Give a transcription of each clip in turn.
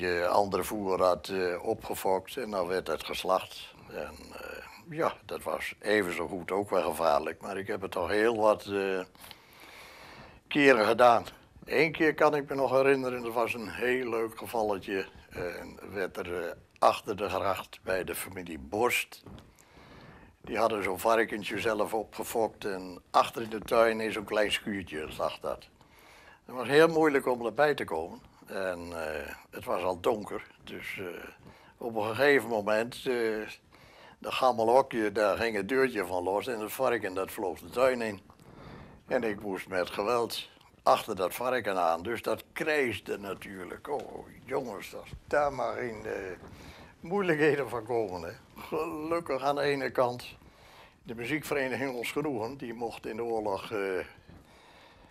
beetje andere voer had opgefokt en dan werd het geslacht. En ja, dat was even zo goed ook wel gevaarlijk, maar ik heb het al heel wat keren gedaan. Eén keer kan ik me nog herinneren, dat was een heel leuk gevalletje. Werd er achter de gracht bij de familie Borst. Die hadden zo'n varkentje zelf opgefokt en achter in de tuin in zo'n klein schuurtje lag dat. Het was heel moeilijk om erbij te komen en het was al donker. Dus op een gegeven moment, dat gammelhokje, daar ging het deurtje van los en het varken dat vloog de tuin in. En ik moest met geweld achter dat varken aan, dus dat krijsde natuurlijk. Oh jongens, dat daar maar in moeilijkheden van komen. Hè. Gelukkig aan de ene kant, de muziekvereniging Ons Genoegen, die mocht in de oorlog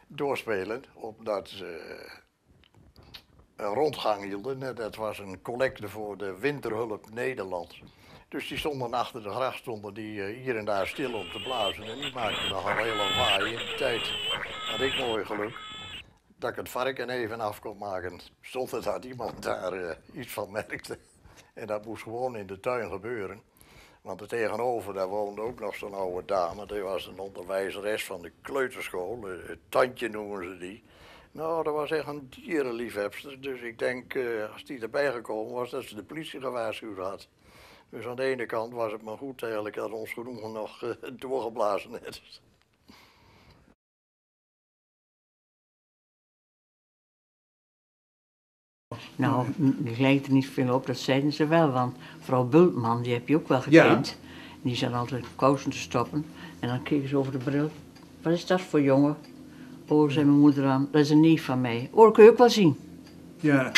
doorspelen, omdat ze een rondgang hielden. Dat was een collecte voor de Winterhulp Nederland. Dus die stonden achter de gracht, stonden die hier en daar stil op te blazen. En die maakten nogal heel lawaai in de tijd. Had ik mooi geluk dat ik het varken even af kon maken, zonder dat iemand daar iets van merkte. En dat moest gewoon in de tuin gebeuren. Want er tegenover, daar woonde ook nog zo'n oude dame. Die was een onderwijzeres van de kleuterschool. Het tandje noemen ze die. Nou, dat was echt een dierenliefhebster. Dus ik denk, als die erbij gekomen was, dat ze de politie gewaarschuwd had. Dus aan de ene kant was het maar goed eigenlijk dat Ons Genoegen nog doorgeblazen werd. Nou, het lijkt er niet veel op, dat zeiden ze wel, want vrouw Bultman, die heb je ook wel gekend. Ja. Die zat altijd kousen te stoppen en dan keek ze over de bril. Wat is dat voor jongen? Oh, zei mijn moeder aan, dat is een neef van mij. Oh, dat kun je ook wel zien. Ja.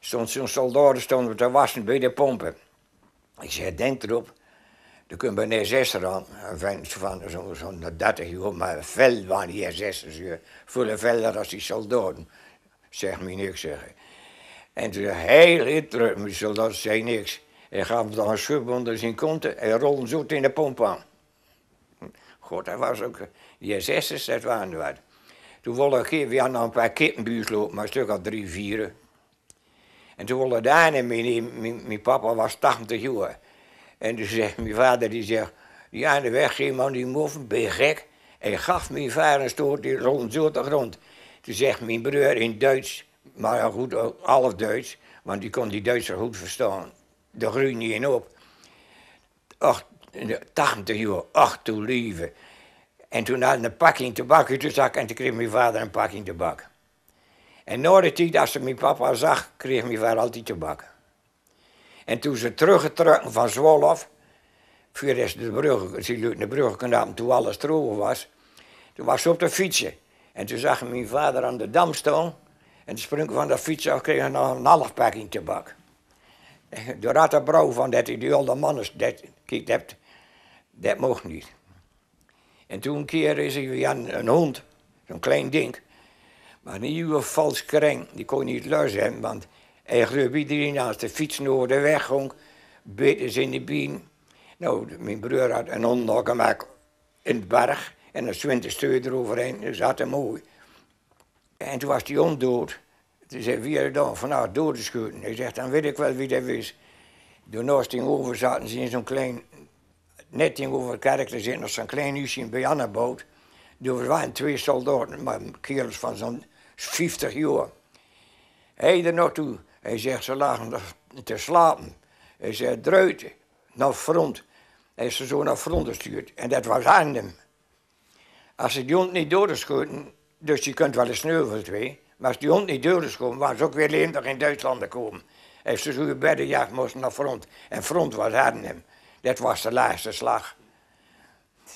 Zo'n soldaten stonden te wassen bij de pompen. Ik zei, denk erop. Er kunnen bijna 60 aan, zo'n 30 jaar, maar veel waren hier 60 jaar. Veel velder als die soldaten. Zeg me niks zeggen. En toen zei heel interessant, mijn soldaten zei niks. Hij gaf hem dan een schub onder zijn kont en rolde zoet in de pomp aan. God, dat was ook, die 60's, dat waren wat. Toen wilden we hadden een paar kippenbuurs lopen, maar een stuk of 3, 4. En toen wilde daar en mijn papa was 80 jaar. En toen zegt mijn vader, die zegt, ja, aan de weg ging man, die moeven, ben je gek? En gaf mijn vader een stoot, die rolde zo de grond. Toen zegt mijn broer in Duits, maar goed, ook half Duits, want die kon die Duitser goed verstaan. Daar groeide niet in op. 80 jaar, ach toe lieve. En toen had hij een pakje tabak uit de zak en toen kreeg mijn vader een pakje tabak. En na de tijd, als ze mijn papa zag, kreeg mijn vader altijd tabak. En toen ze teruggetrokken van Zwolof, voor de brug knapen, toen alles droog was, toen was ze op de fietsje. En toen zag mijn vader aan de dam staan en de sprong van de fiets af kreeg hij nog een half pakje tabak. De rattenbrouw van dat hij die oude mannen gekeken hebt, dat mocht niet. En toen een keer is hij weer een hond, zo'n klein ding. Maar een nieuwe vals kreng, die kon niet lus hebben, want hij greep iedereen naast de fiets door de weg ging, beet in de been. Nou, mijn broer had een hond gemaakt in de berg en een 20 steur eroverheen, dus had hem mooi. En toen was die hond dood. Toen zei wie er dan vanavond dood te schieten. Hij zegt, dan weet ik wel wie dat is. Door naast over zaten ze in zo'n klein, net tegenover de kerk, er zit nog zo'n klein huisje bij Annenboot. Er waren 2 soldaten, maar kerels van zo'n 50 jaar. Hij er nog toe. Hij zegt, ze lagen te slapen. Hij zegt, druiten, naar front. Hij is ze zo naar front gestuurd. En dat was Arnhem. Als ze die hond niet doorschoten, dus je kunt wel eens sneuvelen twee, maar als die hond niet doorschoten, waren ze ook weer levendig in Duitsland gekomen. Hij heeft ze zo bij de jacht moesten naar front. En front was Arnhem. Dat was de laatste slag.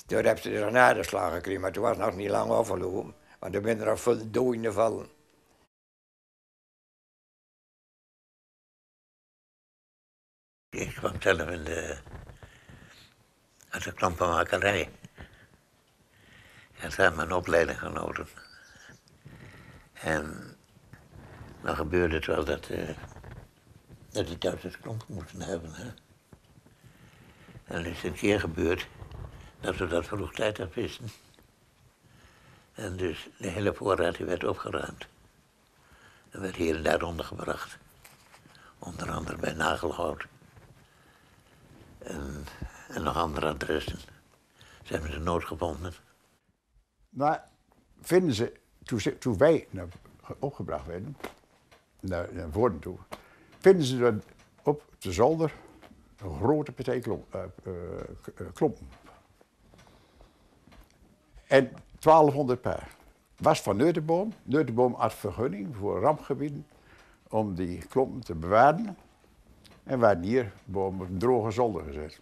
Toen heb ze er een aardeslag gekregen, maar toen was nog niet lang afgelopen. Want er zijn er al veel doden gevallen. Ik kwam zelf uit de klampenmakerij. En daar heb ik mijn opleiding genoten. En dan gebeurde het wel dat die Duitsers klompen moesten hebben. Hè? Dan is het een keer gebeurd dat we dat vroegtijdig wisten. En dus de hele voorraad werd opgeruimd. En werd hier en daar ondergebracht. Onder andere bij Nagelhout. En nog andere adressen. Ze hebben de nood gevonden. Maar vinden ze, toen wij opgebracht werden, naar Woerden toe, vinden ze dan op de zolder een grote partij klompen. En 1200 paar. Was van Neuteboom. Neuteboom had vergunning voor rampgebieden om die klompen te bewaren. En waren hier bomen op een droge zolder gezet.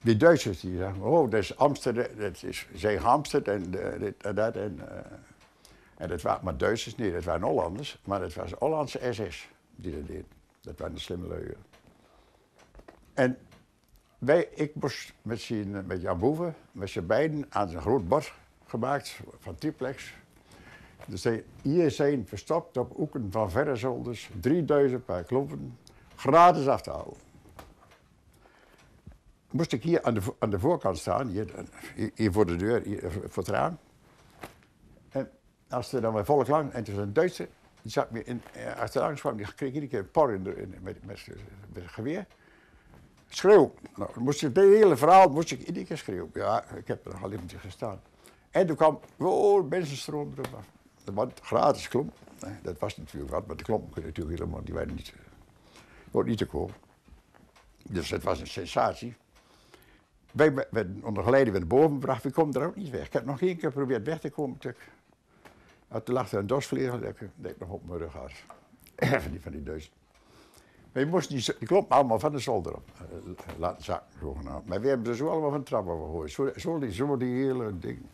Die Duitsers die zeggen, oh, dat is Amsterdam, dat is Zeehamsterd en dit en dat. En dat waren maar Duitsers, nee, dat waren Hollanders, maar dat was Hollandse SS die dat deed. Dat waren de slimme leugen. En ik moest met Jan Boeven, met z'n beiden, aan zijn groot bord gemaakt van triplex. Dus hier zijn verstopt op hoeken van verre zolders 3000 paar klompen gratis af te halen. Moest ik hier aan de voorkant staan, hier voor de deur, hier voor het raam. En als er dan weer volk lang, en het was een Duitser, die zat me achterlangs kwam, die kreeg iedere keer een por met het geweer. Schreeuw. Nou, dit hele verhaal moest ik iedere keer schreeuwen. Ja, ik heb er nog al even gestaan. En toen kwam, oh, mensen stroomden erop af. Dat was gratis klomp. Dat was natuurlijk wat, maar de klompen natuurlijk helemaal, die waren niet te koop. Dus het was een sensatie. Wij werden onder geleide boven gebracht, we komen er ook niet weg. Ik heb nog één keer geprobeerd weg te komen. Toen lag er een dorsvliegel dat ik nog op mijn rug had. van die deus. We moesten die klompen allemaal van de zolder op laten zakken, zogenaamd. Maar we hebben ze zo allemaal van de trap afgegooid. Zo die hele ding.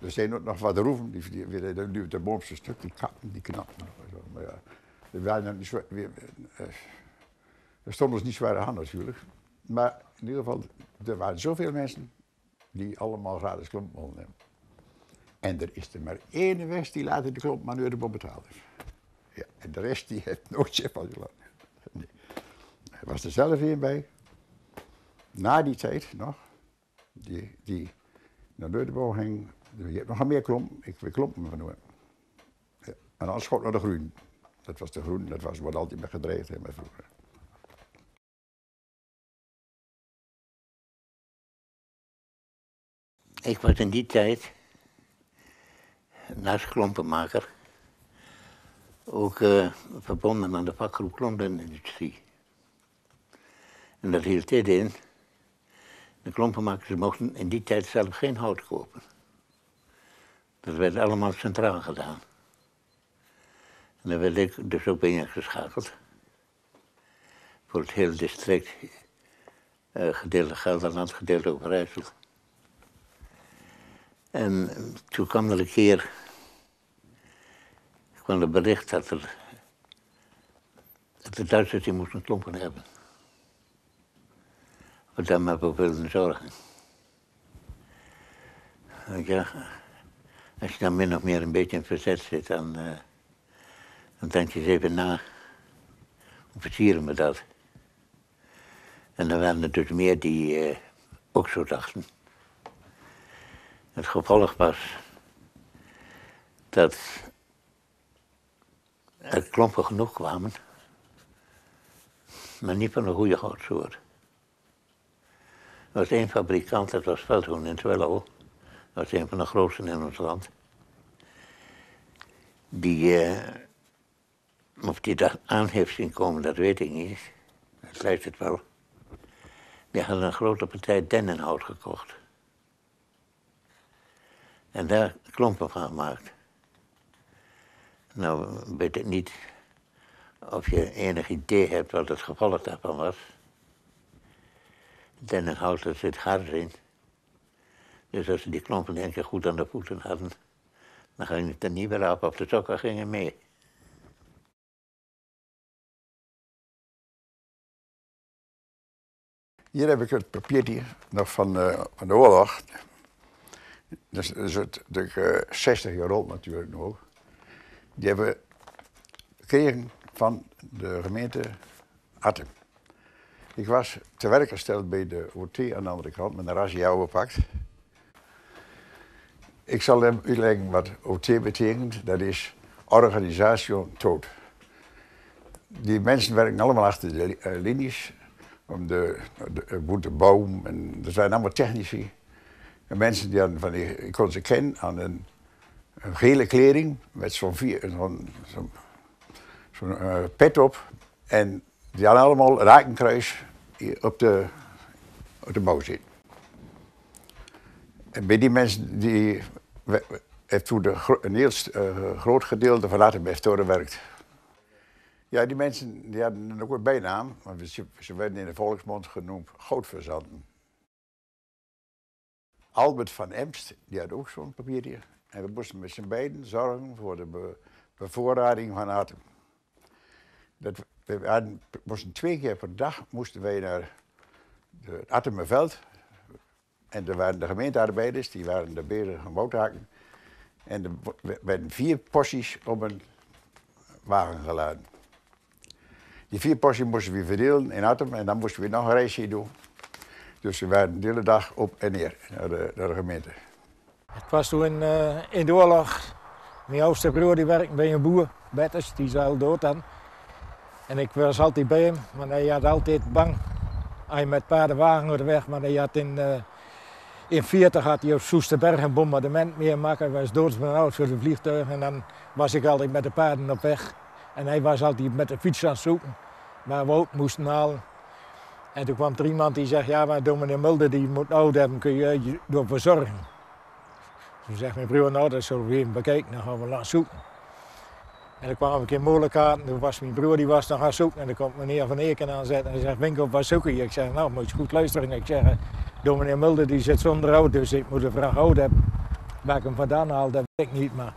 Er zijn ook nog wat roeven, die de boomste stuk, die kappen, die knappen. Maar ja, we waren niet zo, er stond ons niet zware hand natuurlijk. Maar in ieder geval, er waren zoveel mensen die allemaal gratis klompen mochten hebben. En er is er maar één West die later de klomp maar een euro betaald heeft. Ja, en de rest die heeft nooit zin van die land. Nee. Er was er zelf één bij. Na die tijd nog, die naar Neuteboom ging. Je hebt nog meer klompen, ik wil klompen van doen. Ja. En dan schot naar de groen. Dat was de groen, dat was wat altijd met gedreigd heeft met vroeger. Ik was in die tijd, naast klompenmaker, ook verbonden aan de vakgroep klompenindustrie. En dat hield dit in. De klompenmakers mochten in die tijd zelf geen hout kopen. Dat werd allemaal centraal gedaan. En daar werd ik dus ook ingeschakeld. Voor het hele district, gedeelte Gelderland, gedeelte Overijssel. En toen kwam er een keer, kwam er bericht dat de Duitsers die moesten klompen hebben. We daar maar voor wilden zorgen. En ja, als je dan min of meer een beetje in verzet zit, dan denk je eens even na, hoe versieren we dat? En dan waren er dus meer die ook zo dachten. Het gevolg was dat er klompen genoeg kwamen, maar niet van een goede houtsoort. Er was één fabrikant, dat was Veldhoen in Twello. Dat was een van de grootste in ons land. Of die dat aan heeft zien komen, dat weet ik niet. Het lijkt het wel. Die hadden een grote partij dennenhout gekocht. En daar klompen van gemaakt. Nou, weet ik niet of je enig idee hebt wat het gevolg daarvan was. Dennenhout, er zit hard in. Dus als ze die klompen een keer goed aan de voeten hadden, dan ging het er niet meer af of de sokken gingen mee. Hier heb ik het papiertje nog van de oorlog. Dat is natuurlijk 60 jaar oud natuurlijk nog. Die hebben we gekregen van de gemeente Hattem. Ik was te werk gesteld bij de OT aan de andere kant, met een razzia opgepakt. Ik zal hem uitleggen wat OT betekent. Dat is organisatie dood. Die mensen werken allemaal achter de linies. Om de boer te bouwen. En er zijn allemaal technici. En mensen die hadden van die, ik kon ze kennen aan een gele kleding met zo'n pet op. En die hadden allemaal rakenkruis op de mouw zitten. En bij die mensen die heeft toen een heel groot gedeelte van Hattem gewerkt. Ja, die mensen die hadden ook een bijnaam, want ze werden in de volksmond genoemd goudverzanten. Albert van Emst, die had ook zo'n papiertje. En we moesten met z'n beiden zorgen voor de bevoorrading van Hattem. We moesten 2 keer per dag moesten wij naar het Hattemerveld. En er waren de gemeentearbeiders, die waren daar bezig aan boothaken. En er werden 4 porties op een wagen geladen. Die 4 porties moesten we verdelen in Hattem en dan moesten we nog een reisje doen. Dus we waren de hele dag op en neer naar de gemeente. Het was toen in de oorlog. Mijn oudste broer die werkte bij een boer, Bertus, die zou dood dan. En ik was altijd bij hem, want hij had altijd bang. Hij met paardenwagen door de weg, maar hij had in 1940 had hij op Soesterberg een bombardement meegemaakt. Hij was doodsbenauwd voor de vliegtuigen en dan was ik altijd met de paarden op weg. En hij was altijd met de fiets aan het zoeken, waar we ook moesten halen. En toen kwam er iemand die zegt, ja maar dominee Mulder die moet oud hebben, kun je je ervoor zorgen. Toen zegt mijn broer, nou dat zullen we even bekijken, dan gaan we lang zoeken. En dan kwamen we in Molecaten, toen was mijn broer die was nog gaan zoeken en dan komt meneer Van Eken aanzetten en hij zegt, Winkel, wat zoeken je? Ik zeg, nou moet je goed luisteren. En ik zeg, dominee Mulder die zit zonder oud, dus ik moet de vraag oud hebben. Waar ik hem vandaan haal, dat weet ik niet, maar...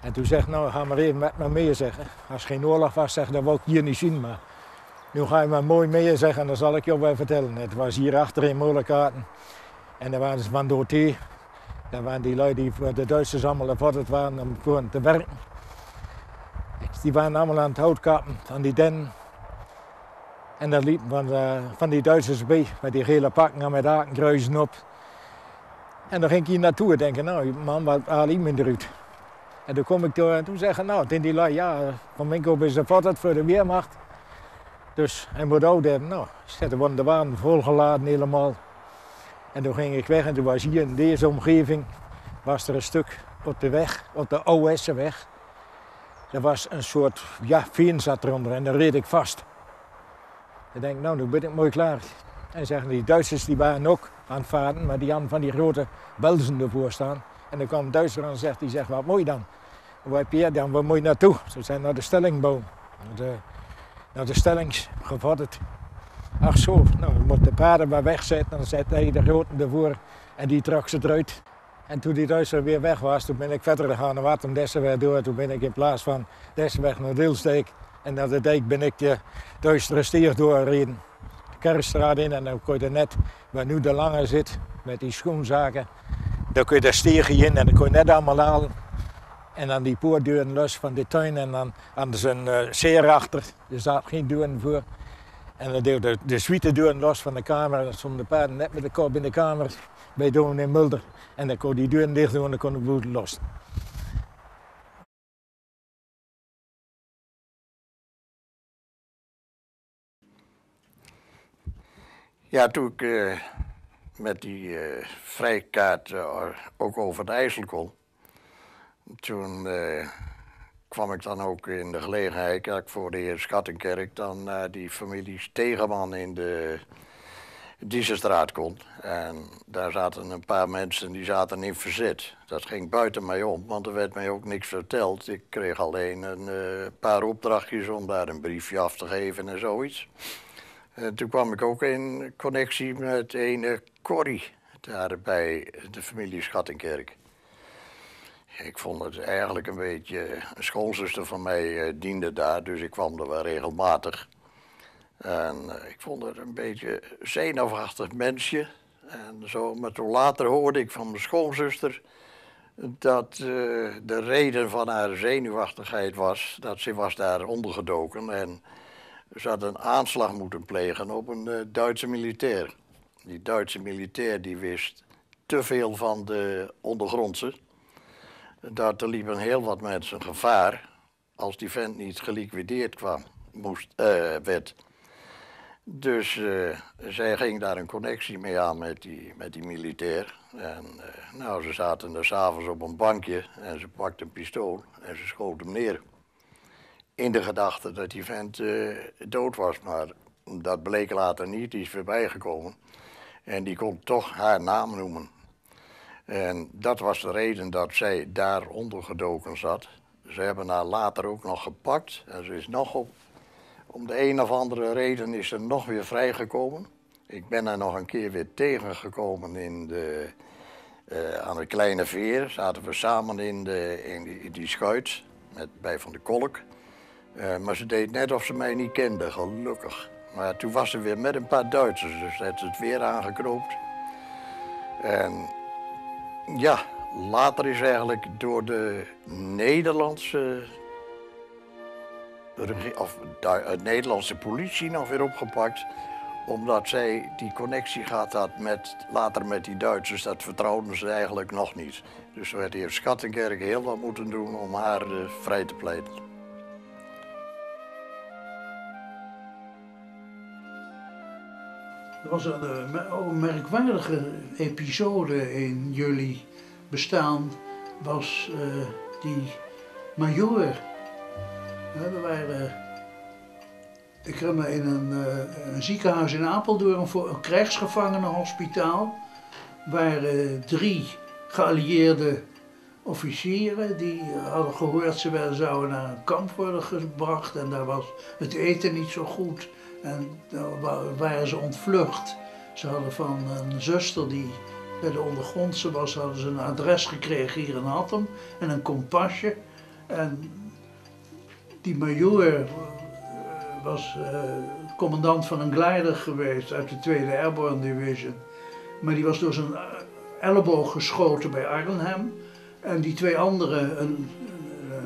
En toen zegt, nou ga maar even met me mee zeggen. Als geen oorlog was, zeg, dan wil ik hier niet zien, maar... Nu ga je maar mooi mee zeggen en dan zal ik je ook wel vertellen. Het was hier achter in Molecaten en daar waren ze van Doethee. Daar waren die lui die voor de Duitsers allemaal gevorderd waren om gewoon te werken. Die waren allemaal aan het houtkappen van die den. En daar liepen van die Duitsers bij, met die gele pakken en met hakenkruizen op. En dan ging ik hier naartoe en denken, nou man, wat haal ik me eruit? En toen kom ik door en toen zeggen, nou, ten die lui, ja, Van Winkel is gevorderd voor de Weermacht. Dus hij moet oud hebben. Nou, er worden de wagen volgeladen helemaal. En toen ging ik weg en toen was hier in deze omgeving was er een stuk op de weg, op de Oude Hessenweg. Er was een soort, ja, veen zat eronder en daar reed ik vast. Ik denk, nou, nu ben ik mooi klaar. En zeggen die Duitsers die waren ook aan het varen, maar die hadden van die grote belzen ervoor staan. En dan kwam een Duitser aan en zegt, die zegt, wat mooi dan? Waar heb je dan? Waar moet je naartoe? Ze zijn naar de stellingboom. Naar de stellings gevorderd. Ach zo, nou, we moeten de paarden maar wegzetten. Dan zet hij de groten ervoor en die trok ze eruit. En toen die Duitser weer weg was, toen ben ik verder gegaan naar Hattem, Dessenweg door. Toen ben ik in plaats van Dessenweg naar Deelsteek en naar de dijk ben ik de Duitsere Steeg doorgereden. De Kerkstraat in en dan kon je er net, waar nu de Lange zit, met die schoenzaken. Dan kun je de steeg in en dan kon je net allemaal halen. En dan die poortdeuren los van de tuin en dan hadden ze een zeer achter. Er zaten geen deuren voor. En dan deed de suite deuren los van de kamer. En dan stonden de paarden net met de kop in de kamer bij dominee Mulder. En dan kon die deuren dicht doen en dan kon de boel los. Ja, toen ik met die vrijkaart ook over de IJssel kon. Toen kwam ik dan ook in de gelegenheid, kijk, voor de heer Schattenkerk, dan die families Tegenman in de Diesestraat kon. En daar zaten een paar mensen die zaten in verzet. Dat ging buiten mij om, want er werd mij ook niks verteld. Ik kreeg alleen een paar opdrachtjes om daar een briefje af te geven en zoiets. En toen kwam ik ook in connectie met ene Corrie, daar bij de familie Schattenkerk. Ik vond het eigenlijk een beetje, een schoonzuster van mij diende daar, dus ik kwam er wel regelmatig. En ik vond het een beetje zenuwachtig mensje. En zo, maar toen later hoorde ik van mijn schoonzuster dat de reden van haar zenuwachtigheid was dat ze was daar ondergedoken. En Ze hadden een aanslag moeten plegen op een Duitse militair. Die Duitse militair die wist te veel van de ondergrondse. Daar liepen heel wat mensen gevaar als die vent niet geliquideerd werd. Dus zij ging daar een connectie mee aan met die militair. En nou, ze zaten er 's avonds op een bankje en ze pakte een pistool en ze schoot hem neer. In de gedachte dat die vent dood was, maar dat bleek later niet. Die is voorbij gekomen en die kon toch haar naam noemen. En dat was de reden dat zij daar ondergedoken zat. Ze hebben haar later ook nog gepakt en ze is nog op. Om de een of andere reden is ze nog weer vrijgekomen. Ik ben haar nog een keer weer tegengekomen aan de Kleine Veer. Zaten we samen in die schuit bij Van de Kolk. Maar ze deed net of ze mij niet kende, gelukkig. Maar toen was ze weer met een paar Duitsers, dus ze heeft het weer aangeknoopt. En ja, later is eigenlijk door de Nederlandse... of de Nederlandse politie nog weer opgepakt, omdat zij die connectie gehad had later met die Duitsers. Dat vertrouwden ze eigenlijk nog niet. Dus ze werd hier Schattenkerk heel wat moeten doen om haar vrij te pleiten. Er was een merkwaardige episode in jullie bestaan, was die majoor. We waren, ik herinner me, in een ziekenhuis in Apeldoorn voor een krijgsgevangenenhospitaal, waar drie geallieerde officieren, die hadden gehoord ze zouden naar een kamp worden gebracht en daar was het eten niet zo goed en daar waren ze ontvlucht. Ze hadden van een zuster die bij de ondergrondse was, hadden ze een adres gekregen hier in Hattem en een kompasje. En die majoor was commandant van een glijder geweest uit de 2e Airborne Division. Maar die was door zijn elleboog geschoten bij Arnhem. En die twee anderen, een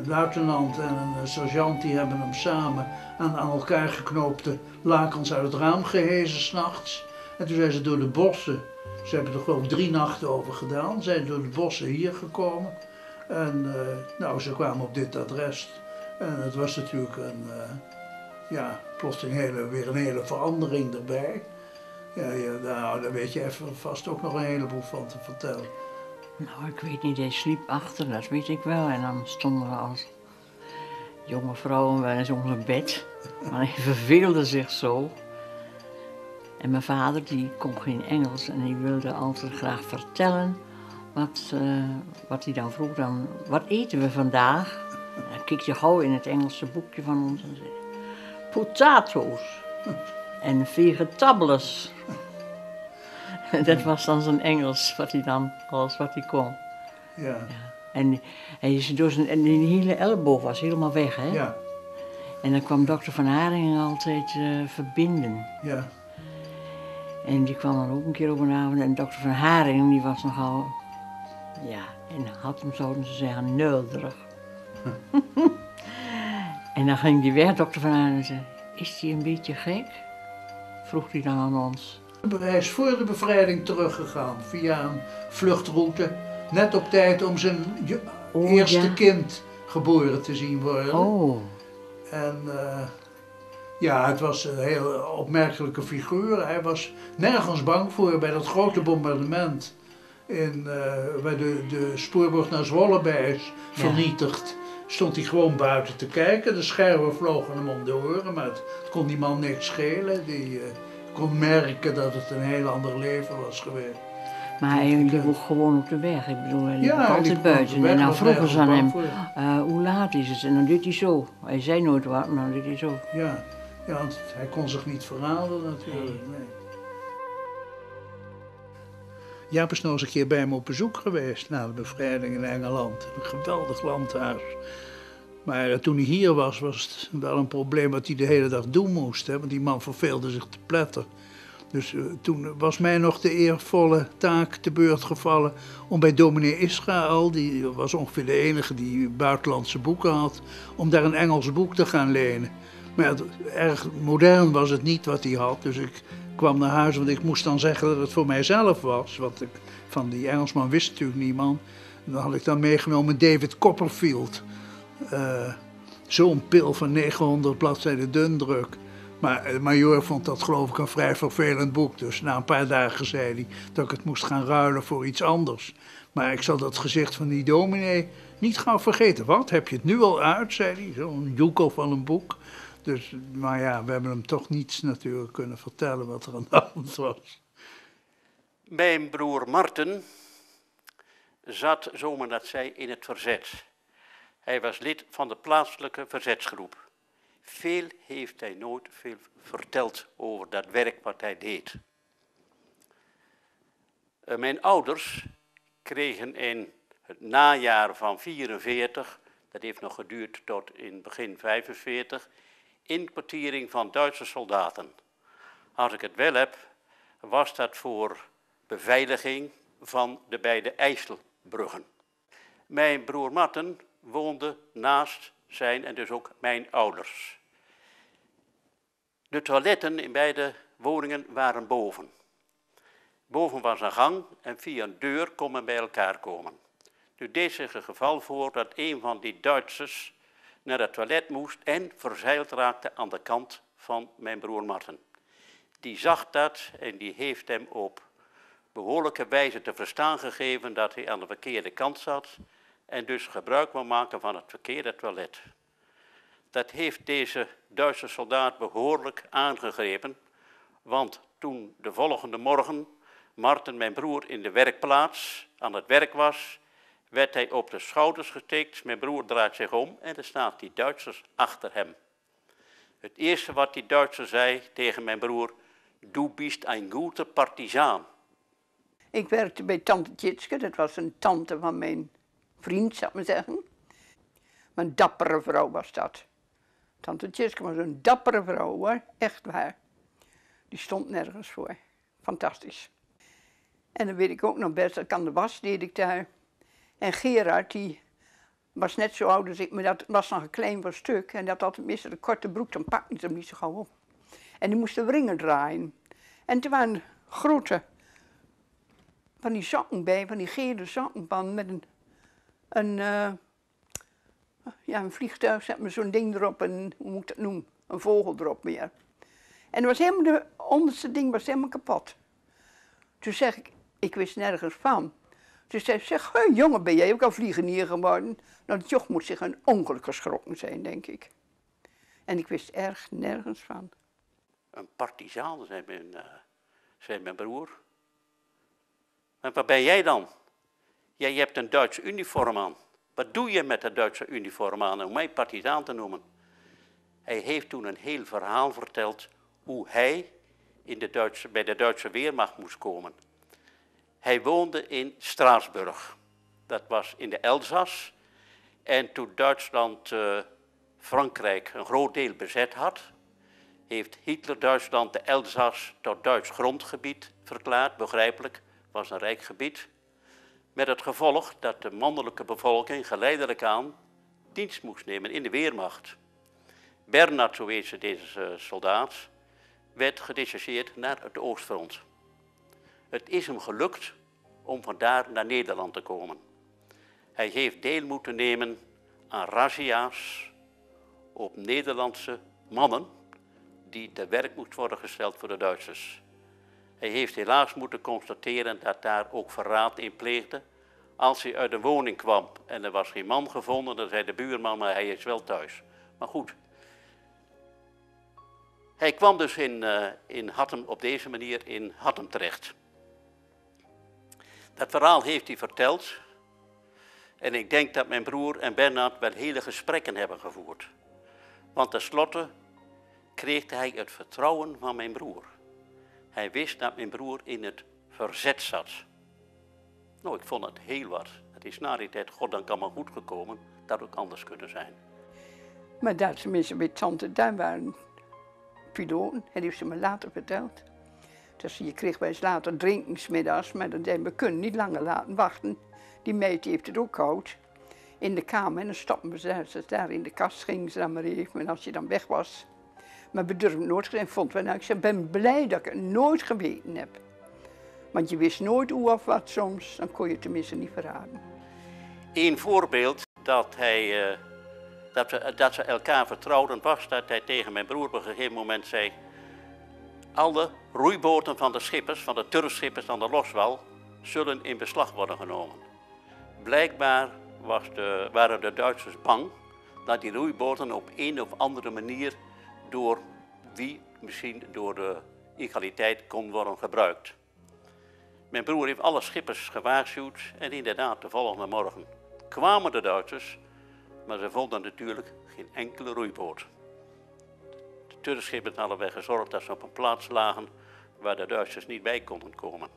luitenant en een sergeant, die hebben hem samen aan elkaar geknoopte lakens uit het raam gehezen 's nachts. En toen zijn ze door de bossen, ze hebben er gewoon 3 nachten over gedaan, zijn door de bossen hier gekomen. En nou, ze kwamen op dit adres. En het was natuurlijk plotseling weer een hele verandering erbij. Nou, daar weet je even vast ook nog een heleboel van te vertellen. Nou, ik weet niet, hij sliep achter, dat weet ik wel. En dan stonden we als jonge vrouwen wel eens onder bed. Maar hij verveelde zich zo. En mijn vader, die kon geen Engels en die wilde altijd graag vertellen wat hij dan vroeg. Dan, wat eten we vandaag? Dan keek je gauw in het Engelse boekje van ons en zei: potatoes en vegetables. Dat was dan zijn Engels, alles wat hij kon. Ja. Ja. En die hele elleboog was helemaal weg, hè? Ja. En dan kwam dokter Van Haringen altijd verbinden. Ja. En die kwam dan ook een keer op een avond en dokter Van Haringen, die was nogal, ja, en had hem, zouden ze zeggen, neulderig. En dan ging die weg, dokter Van Aan, en zei: is die een beetje gek? Vroeg hij dan aan ons. Hij is voor de bevrijding teruggegaan via een vluchtroute. Net op tijd om zijn eerste kind geboren te zien worden. Oh. En het was een heel opmerkelijke figuur. Hij was nergens bang voor bij dat grote bombardement. Waar de spoorbrug naar Zwolle bij is vernietigd. Stond hij gewoon buiten te kijken. De scherven vlogen hem om de oren, maar het kon die man niks schelen. Die kon merken dat het een heel ander leven was geweest. Maar hij liep gewoon op de weg. Ik bedoel, hij liep altijd buiten. En dan vroegen ze aan hem, hoe laat is het? En dan deed hij zo. Hij zei nooit wat, maar dan deed hij zo. Ja, want hij kon zich niet verraden natuurlijk. Nee. Jaap is nog eens een keer bij me op bezoek geweest na de bevrijding in Engeland. Een geweldig landhuis. Maar toen hij hier was, was het wel een probleem wat hij de hele dag doen moest. Hè? Want die man verveelde zich te pletter. Dus toen was mij nog de eervolle taak te beurt gevallen om bij dominee Israël, die was ongeveer de enige die buitenlandse boeken had, om daar een Engels boek te gaan lenen. Maar ja, erg modern was het niet wat hij had, dus ik kwam naar huis, want ik moest dan zeggen dat het voor mijzelf was. Want ik, van die Engelsman wist natuurlijk niemand. Dan had ik dan meegenomen David Copperfield. Zo'n pil van 900 bladzijden dundruk. Maar de majoor vond dat geloof ik een vrij vervelend boek. Dus na een paar dagen zei hij dat ik het moest gaan ruilen voor iets anders. Maar ik zal dat gezicht van die dominee niet gaan vergeten. Wat, heb je het nu al uit, zei hij, zo'n joekel van een boek. Dus, maar ja, we hebben hem toch niets natuurlijk kunnen vertellen wat er aan de hand was. Mijn broer Marten zat, zo men dat zei, in het verzet. Hij was lid van de plaatselijke verzetsgroep. Veel heeft hij nooit veel verteld over dat werk wat hij deed. Mijn ouders kregen in het najaar van 1944, dat heeft nog geduurd tot in begin 1945, inkwartiering van Duitse soldaten. Als ik het wel heb, was dat voor beveiliging van de beide IJsselbruggen. Mijn broer Marten woonde naast zijn en dus ook mijn ouders. De toiletten in beide woningen waren boven. Boven was een gang en via een deur kon men bij elkaar komen. Nu deed zich een geval voor dat een van die Duitsers naar het toilet moest en verzeild raakte aan de kant van mijn broer Marten. Die zag dat en die heeft hem op behoorlijke wijze te verstaan gegeven dat hij aan de verkeerde kant zat en dus gebruik wil maken van het verkeerde toilet. Dat heeft deze Duitse soldaat behoorlijk aangegrepen, want toen de volgende morgen Marten, mijn broer, in de werkplaats aan het werk was, werd hij op de schouders getikt. Mijn broer draait zich om en er staan die Duitsers achter hem. Het eerste wat die Duitser zei tegen mijn broer, "Du bist ein guter Partizan." Ik werkte bij tante Tjitske, dat was een tante van mijn vriend, zou ik maar zeggen. Maar een dappere vrouw was dat. Tante Tjitske was een dappere vrouw, hoor. Echt waar. Die stond nergens voor. Fantastisch. En dan weet ik ook nog best, dat ik aan de was deed ik daar. En Gerard, die was net zo oud als ik, maar dat was nog een klein voor stuk. En dat had tenminste de korte broek, dan pakte hij hem niet zo gauw op. En die moesten wringen draaien. En toen waren grote van die sokken bij, van die gele sokkenpan met een vliegtuig, zet me zo'n ding erop, een, hoe moet ik dat noemen, een vogel erop meer. En was helemaal, de onderste ding was helemaal kapot. Toen zeg ik, ik wist nergens van. Dus hij zegt, hey, jongen, ben jij ook al vliegenier geworden? Nou, dat joch moet zich een ongeluk geschrokken zijn, denk ik. En ik wist erg nergens van. Een partizaan, zei mijn broer. Maar waar ben jij dan? Jij hebt een Duitse uniform aan. Wat doe je met dat Duitse uniform aan, om mij partizaan te noemen? Hij heeft toen een heel verhaal verteld hoe hij bij de Duitse Weermacht moest komen. Hij woonde in Straatsburg, dat was in de Elzas. En toen Duitsland Frankrijk een groot deel bezet had, heeft Hitler Duitsland de Elzas tot Duits grondgebied verklaard, begrijpelijk, was een rijk gebied. Met het gevolg dat de mannelijke bevolking geleidelijk aan dienst moest nemen in de Weermacht. Bernhard, zo heette deze soldaat, werd gedetacheerd naar het Oostfront. Het is hem gelukt om vandaar naar Nederland te komen. Hij heeft deel moeten nemen aan razzia's op Nederlandse mannen die te werk moest worden gesteld voor de Duitsers. Hij heeft helaas moeten constateren dat daar ook verraad in pleegde. Als hij uit een woning kwam en er was geen man gevonden, dan zei de buurman, maar hij is wel thuis. Maar goed. Hij kwam dus in Hattem, op deze manier in Hattem terecht. Dat verhaal heeft hij verteld. En ik denk dat mijn broer en Bernhard wel hele gesprekken hebben gevoerd. Want tenslotte kreeg hij het vertrouwen van mijn broer. Hij wist dat mijn broer in het verzet zat. Nou, ik vond het heel wat. Het is na die tijd, God, dan kan maar goed gekomen, dat ook anders kunnen zijn. Maar dat ze mensen bij tante Duin waren piloten, en die heeft ze me later verteld. Dus je kreeg bij eens later drinkensmiddags, maar dan zei we kunnen niet langer laten wachten. Die meid heeft het ook koud. In de kamer, en dan stopten we ze daar in de kast, gingen ze dan maar even. En als je dan weg was, Maar bedurf nooit geen vond. En ik zei, ben blij dat ik het nooit geweten heb. Want je wist nooit hoe of wat soms, dan kon je het tenminste niet verraden. Eén voorbeeld dat ze elkaar vertrouwden was, dat hij tegen mijn broer op een gegeven moment zei... Alle roeiboten van de schippers, van de turfschippers aan de Loswal, zullen in beslag worden genomen. Blijkbaar waren de Duitsers bang dat die roeiboten op een of andere manier door wie, misschien door de egaliteit, kon worden gebruikt. Mijn broer heeft alle schippers gewaarschuwd en inderdaad de volgende morgen kwamen de Duitsers, maar ze vonden natuurlijk geen enkele roeiboot. De turfschippers hadden ervoor gezorgd dat ze op een plaats lagen waar de Duitsers niet bij konden komen.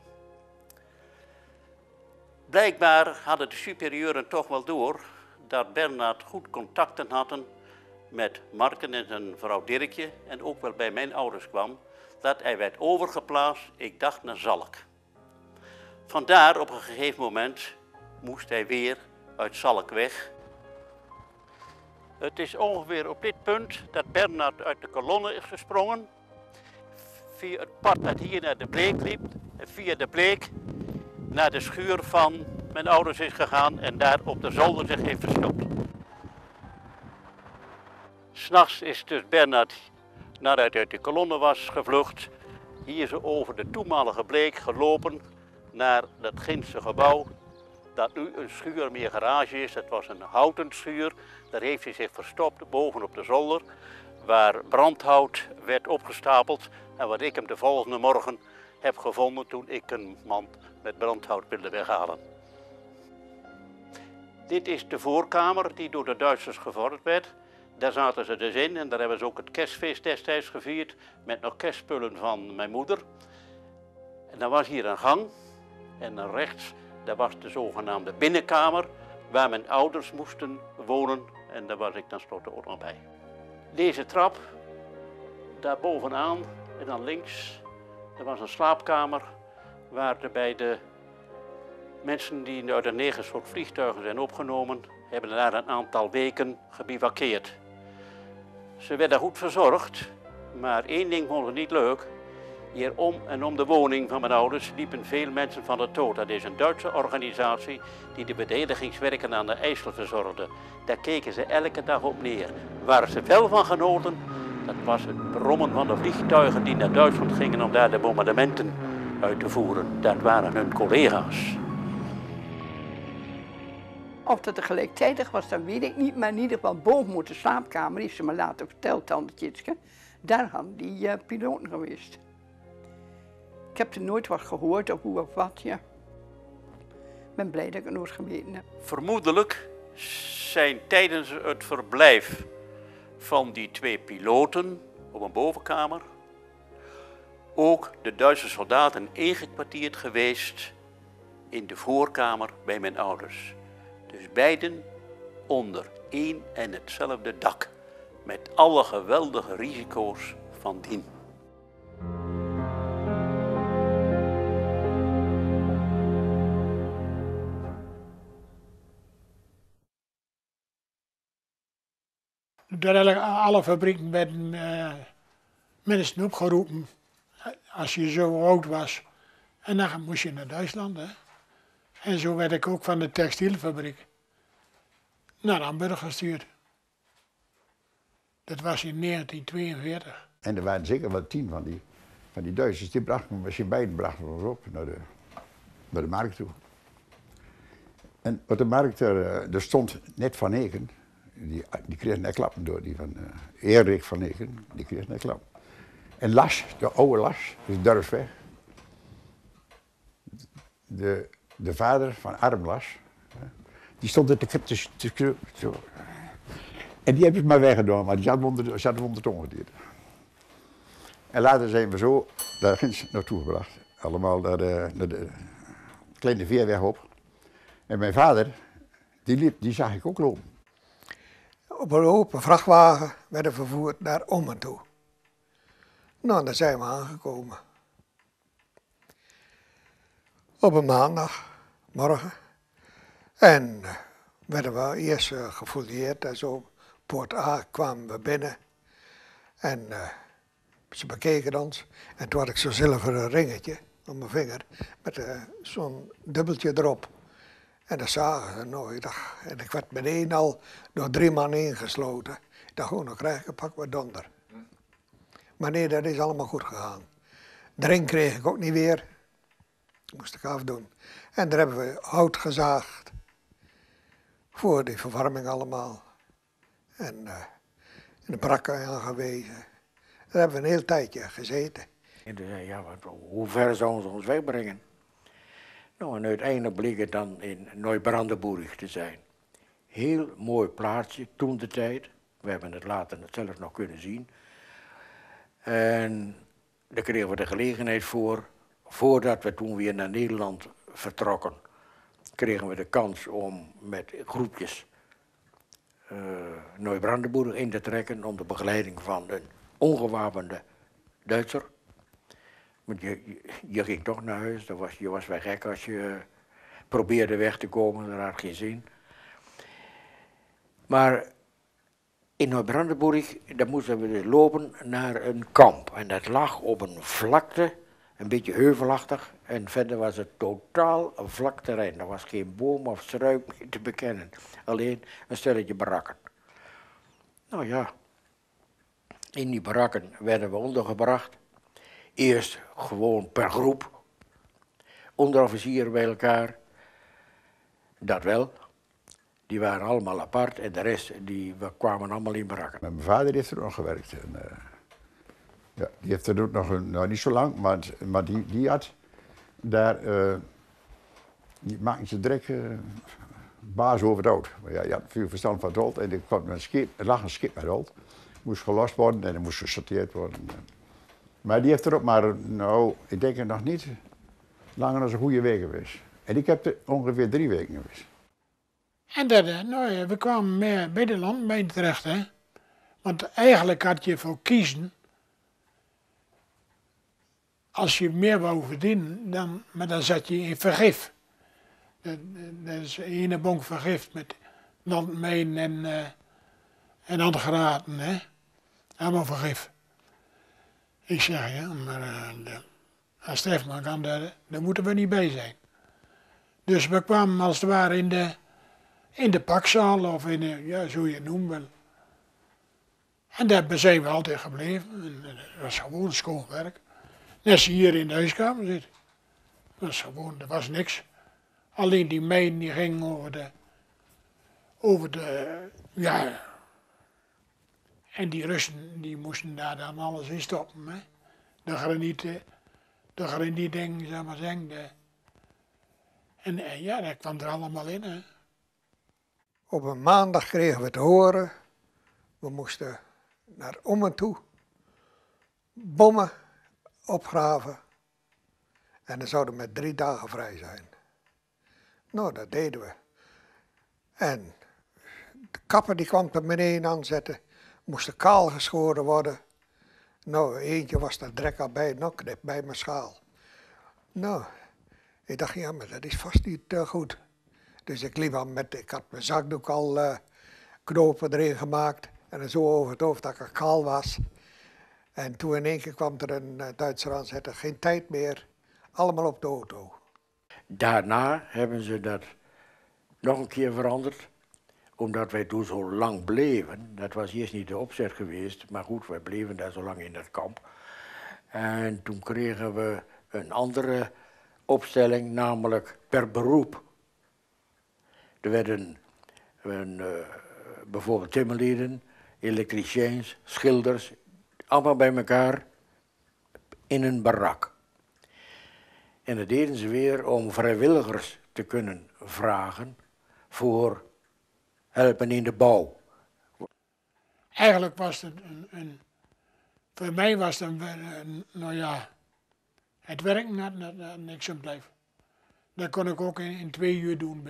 Blijkbaar hadden de superieuren toch wel door dat Bernhard goed contacten hadden met Marten en zijn vrouw Dirkje en ook wel bij mijn ouders kwam, dat hij werd overgeplaatst, ik dacht naar Zalk. Vandaar op een gegeven moment moest hij weer uit Zalk weg. Het is ongeveer op dit punt dat Bernhard uit de kolonne is gesprongen, via het pad dat hier naar de Bleek liep en via de Bleek naar de schuur van mijn ouders is gegaan en daar op de zolder zich heeft verstopt. 'S Nachts is dus Bernhard, nadat hij uit de kolonne was gevlucht, hier zo over de toenmalige Bleek gelopen naar dat ginse gebouw, dat nu een schuur meer garage is. Dat was een houten schuur, daar heeft hij zich verstopt boven op de zolder, waar brandhout werd opgestapeld en wat ik hem de volgende morgen heb gevonden toen ik een mand met brandhout wilde weghalen. Dit is de voorkamer die door de Duitsers gevorderd werd. Daar zaten ze dus in en daar hebben ze ook het kerstfeest destijds gevierd met nog kerstspullen van mijn moeder. En dan was hier een gang en dan rechts, daar was de zogenaamde binnenkamer waar mijn ouders moesten wonen en daar was ik dan tenslotte ook nog bij. Deze trap, daar bovenaan en dan links, er was een slaapkamer waar de beide mensen die uit een negersoort vliegtuigen zijn opgenomen, hebben daar een aantal weken gebivakkeerd. Ze werden goed verzorgd, maar één ding vond ze niet leuk. Hier om en om de woning van mijn ouders liepen veel mensen van de Dood. Dat is een Duitse organisatie die de verdedigingswerken aan de IJssel verzorgde. Daar keken ze elke dag op neer. Waar ze wel van genoten, dat was het brommen van de vliegtuigen die naar Duitsland gingen om daar de bombardementen uit te voeren. Dat waren hun collega's. Of dat tegelijkertijd was, dat weet ik niet, maar in ieder geval boven moet de slaapkamer, heeft ze me later verteld, tante Tjitske, daar hadden die piloten geweest. Ik heb er nooit wat gehoord of hoe of wat, ja. Ik ben blij dat ik het nooit geweten heb. Vermoedelijk zijn tijdens het verblijf van die twee piloten op een bovenkamer ook de Duitse soldaten ingekwartierd geweest in de voorkamer bij mijn ouders. Dus beiden onder één en hetzelfde dak, met alle geweldige risico's van dien. Doordat alle fabrieken werden mensen opgeroepen als je zo oud was. En dan moest je naar Duitsland, hè. En zo werd ik ook van de textielfabriek naar Hamburg gestuurd. Dat was in 1942. En er waren zeker wel 10 van die Duitsers. Die brachten, misschien beiden brachten ons op naar de markt toe. En op de markt, er stond net van Eken. Die kreeg een klap door, die van Erik van Eken, die kreeg een klap. En Las, de oude Las, is durf weg. De vader van Arm Las, die stond er te kruipen. En die heb ik maar weggedaan, want die zat hem onder het ongedierte. En later zijn we zo daar ginds naartoe gebracht. Allemaal naar de kleine veerweg op. En mijn vader, die zag ik ook lopen. Op een open vrachtwagen werden vervoerd naar Ommen toe. Nou, daar zijn we aangekomen. Op een maandagmorgen. En werden we eerst gefouilleerd en zo. Poort A kwamen we binnen. En ze bekeken ons. En toen had ik zo'n zilveren ringetje op mijn vinger met zo'n dubbeltje erop. En dat zagen ze nooit. En ik werd meteen al door 3 man ingesloten. Ik dacht, oh, dan krijg ik een pak wat donder. Maar nee, dat is allemaal goed gegaan. De ring kreeg ik ook niet weer. Moest ik afdoen. En daar hebben we hout gezaagd. Voor die verwarming allemaal. En in de brakken aangewezen. Daar hebben we een heel tijdje gezeten. En toen zei ik, ja, hoe ver zouden ze ons wegbrengen? Nou, en uiteindelijk bleek het dan in Neubrandenburg te zijn. Heel mooi plaatsje, toen de tijd. We hebben het later zelf nog kunnen zien. En daar kregen we de gelegenheid voor. Voordat we toen weer naar Nederland vertrokken, kregen we de kans om met groepjes Neubrandenburg in te trekken onder begeleiding van een ongewapende Duitser. Want je ging toch naar huis, je was wel gek als je probeerde weg te komen, dat had geen zin. Maar in Neubrandenburg, daar moesten we dus lopen naar een kamp. En dat lag op een vlakte, een beetje heuvelachtig. En verder was het totaal een vlak terrein. Er was geen boom of struik meer te bekennen. Alleen een stelletje barakken. Nou ja, in die barakken werden we ondergebracht. Eerst gewoon per groep. Onderofficieren bij elkaar. Dat wel. Die waren allemaal apart en de rest, we kwamen allemaal in barakken. Mijn vader heeft er nog gewerkt. En, ja, die heeft er ook nog, nou niet zo lang, maar die had daar, die maakte ze direct baas over het oud. Maar ja, die had veel verstand van het oud en er lag een schip met oud. Moest gelost worden en er moest gesorteerd worden. Maar die heeft er ook maar, nou, ik denk het nog niet langer dan een goede week geweest. En ik heb er ongeveer 3 weken geweest. En dat, nou, we kwamen bij de landmijn terecht, hè. Want eigenlijk had je voor kiezen, als je meer wou verdienen, dan zat je in vergif. Dat is een ene bonk vergif met landmijn en handgranaten, hè. Allemaal vergif. Ik zeg, ja, maar als Stefan kan, daar moeten we niet bij zijn. Dus we kwamen als het ware in de pakzaal of in de, ja, zo je het noemt wel. En daar zijn we altijd gebleven. En dat was gewoon schoon werk. Net als je hier in de huiskamer zit. Dat was niks. Alleen die mijn die ging over de, ja. En die Russen die moesten daar dan alles in stoppen, hè. De granieten, zeg maar zeggen. En ja, dat kwam er allemaal in, hè. Op een maandag kregen we te horen, we moesten naar Ommen toe, bommen opgraven en dan zouden we met 3 dagen vrij zijn. Nou, dat deden we. En de kapper die kwam er beneden aanzetten, moesten kaal geschoren worden. Nou, eentje was daar drek al bij, nou knip bij mijn schaal. Nou, ik dacht, ja, maar dat is vast niet goed. Dus ik had mijn zakdoek al knopen erin gemaakt en zo over het hoofd dat ik kaal was. En toen in één keer kwam er een Duitser aan zetten, geen tijd meer, allemaal op de auto. Daarna hebben ze dat nog een keer veranderd, omdat wij toen zo lang bleven. Dat was eerst niet de opzet geweest, maar goed, wij bleven daar zo lang in dat kamp. En toen kregen we een andere opstelling, namelijk per beroep. Er werden bijvoorbeeld timmerlieden, elektriciens, schilders, allemaal bij elkaar in een barak. En dat deden ze weer om vrijwilligers te kunnen vragen voor helpen in de bouw. Eigenlijk was het voor mij was het nou ja, het werk naar niks aan blijven. Dat kon ik ook in 2 uur doen.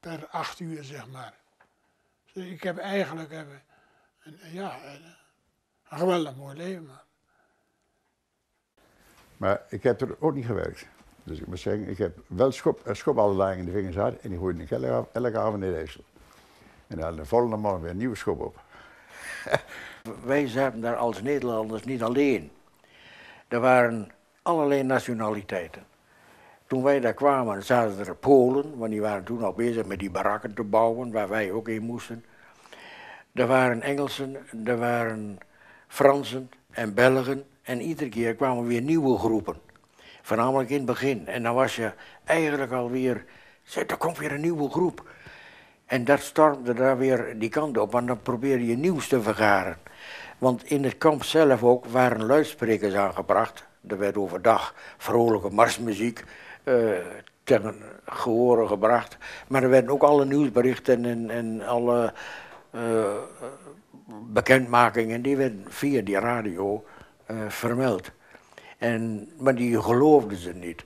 Per 8 uur, zeg maar. Dus ik heb eigenlijk een geweldig mooi leven. Maar ik heb er ook niet gewerkt. Dus ik moet zeggen, ik heb wel schopballen lagen in de vingers gehad en die gooide ik elke avond in de IJssel. En dan hadden de volgende morgen weer een nieuwe schop op. Wij zaten daar als Nederlanders niet alleen. Er waren allerlei nationaliteiten. Toen wij daar kwamen zaten er Polen, want die waren toen al bezig met die barakken te bouwen, waar wij ook in moesten. Er waren Engelsen, er waren Fransen en Belgen en iedere keer kwamen weer nieuwe groepen. Voornamelijk in het begin. En dan was je eigenlijk alweer, er komt weer een nieuwe groep. En dat stormde daar weer die kant op, want dan probeerde je nieuws te vergaren. Want in het kamp zelf ook waren luidsprekers aangebracht. Er werd overdag vrolijke marsmuziek ten gehore gebracht. Maar er werden ook alle nieuwsberichten en alle bekendmakingen, die werden via die radio vermeld. Maar die geloofden ze niet.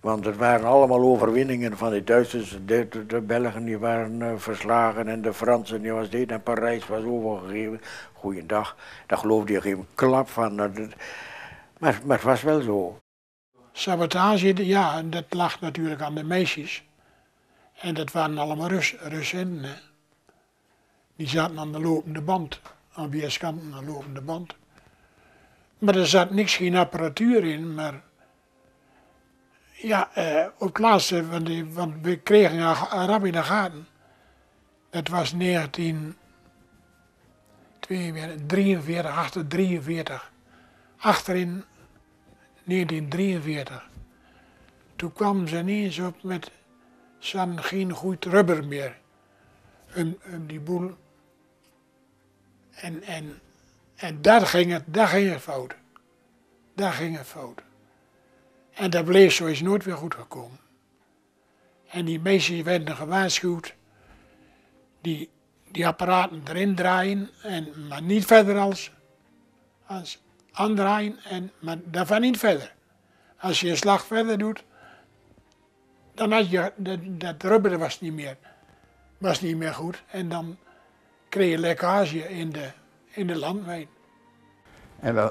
Want het waren allemaal overwinningen van die Duitsers. De Belgen die waren verslagen en de Fransen die was dit en Parijs was overgegeven. Goeiedag, daar geloofde je geen klap van. Maar het was wel zo. Sabotage, ja, dat lag natuurlijk aan de meisjes. En dat waren allemaal Russen. Hè. Die zaten aan de lopende band, aan weerskanten aan de lopende band. Maar er zat niks, geen apparatuur in, maar... Ja, op het laatste, want we kregen een rap in de gaten. Dat was 1943, achter 43. Achterin 1943. Toen kwamen ze ineens op met, ze hadden geen goed rubber meer. Die boel. En daar ging het fout. Daar ging het fout. En dat bleef zo, is nooit weer goed gekomen. En die meisjes werden gewaarschuwd, die apparaten erin draaien, maar niet verder als aandraaien, maar daarvan niet verder. Als je een slag verder doet, dan had je, dat rubber was niet meer goed en dan kreeg je lekkage in de landwijn. En dan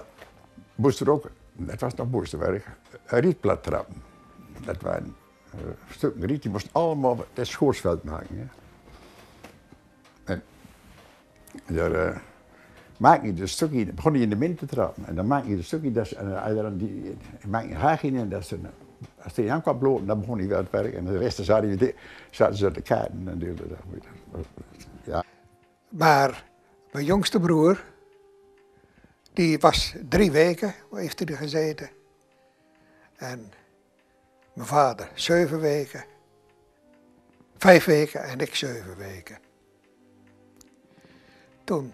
moest er ook, dat was nog Boersterberg, rietplat trappen. Dat waren stukken riet, die moesten allemaal het schoorsveld maken. Hè. En daar maak je de stukje, begon je in de min te trappen. En dan maak je de stukje, maak je haag in en dat ze, als hij aan kwam lopen, dan begon hij weer het werk. En de rest zaten ze te kaarten en deelden dat. Ja. Maar mijn jongste broer, die was 3 weken, heeft hij er gezeten. En mijn vader 7 weken, 5 weken en ik 7 weken. Toen,